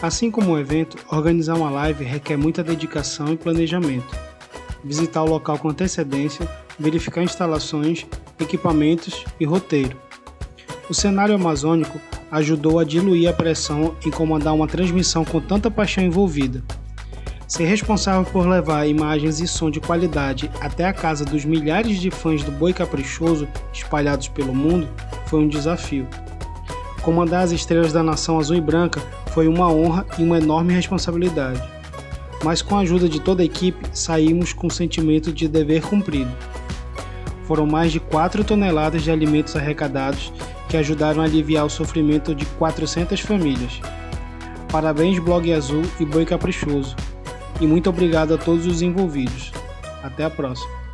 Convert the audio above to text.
Assim como um evento, organizar uma live requer muita dedicação e planejamento. Visitar o local com antecedência, verificar instalações, equipamentos e roteiro. O cenário amazônico ajudou a diluir a pressão em comandar uma transmissão com tanta paixão envolvida. Ser responsável por levar imagens e som de qualidade até a casa dos milhares de fãs do Boi Caprichoso espalhados pelo mundo foi um desafio. Comandar as estrelas da Nação Azul e Branca foi uma honra e uma enorme responsabilidade. Mas com a ajuda de toda a equipe, saímos com o sentimento de dever cumprido. Foram mais de 4 toneladas de alimentos arrecadados que ajudaram a aliviar o sofrimento de 400 famílias. Parabéns Blog Azul e Boi Caprichoso. E muito obrigado a todos os envolvidos. Até a próxima.